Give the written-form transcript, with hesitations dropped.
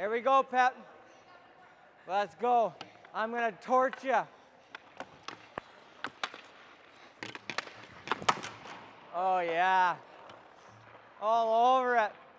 Here we go, Pep. Let's go. I'm gonna torch you. Oh yeah. All over it.